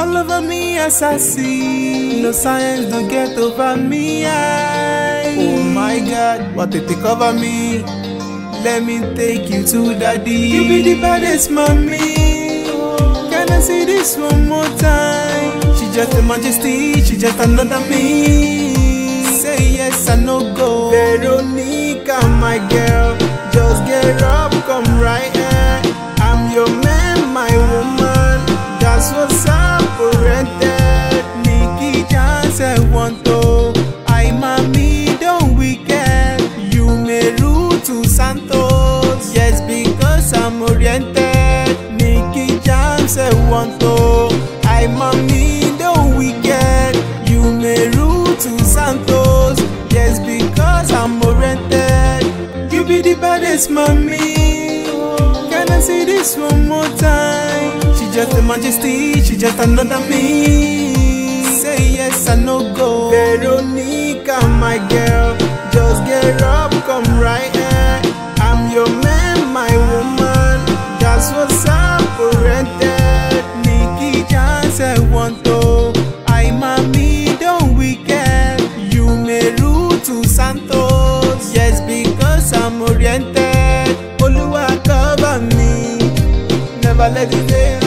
All over me as I see, no science don't get over me. Oh my God, what they take over me? Let me take you to daddy. You be the baddest mommy. Can I see this one more time? She just a majesty, she just another me. Say yes and no go. Veronica, my girl, just get up, come right here. I'm your man, my woman. That's what's up, rented. Nikki Jans, I want to. I'm a middle weekend. You may root to Santos. Yes, because I'm oriented. Nikki Jans, I want to. I'm a middle weekend. You may root to Santos. Yes, because I'm oriented. You be the baddest mommy. Can I see this one more time? Just a majesty, she just another me. Say yes and no go. Veronica, my girl, just get up, come right here. I'm your man, my woman. That's what's up, rented. Nikki Jans, I want to. I'm a middle weekend. You may root to Santos. Yes, because I'm oriented. Oluwa cover me. Never let it go.